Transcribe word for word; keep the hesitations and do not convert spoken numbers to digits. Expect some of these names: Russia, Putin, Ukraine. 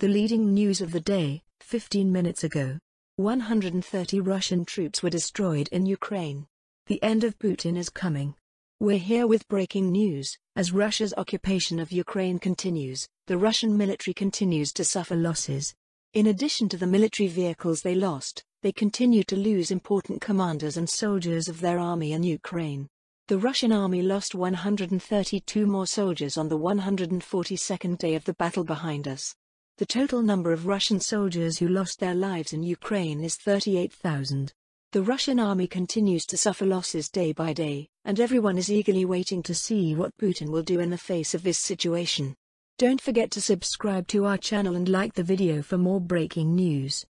The leading news of the day, fifteen minutes ago. one hundred thirty Russian troops were destroyed in Ukraine. The end of Putin is coming. We're here with breaking news. As Russia's occupation of Ukraine continues, the Russian military continues to suffer losses. In addition to the military vehicles they lost, they continue to lose important commanders and soldiers of their army in Ukraine. The Russian army lost one hundred thirty-two more soldiers on the one hundred forty-second day of the battle behind us. The total number of Russian soldiers who lost their lives in Ukraine is thirty-eight thousand. The Russian army continues to suffer losses day by day, and everyone is eagerly waiting to see what Putin will do in the face of this situation. Don't forget to subscribe to our channel and like the video for more breaking news.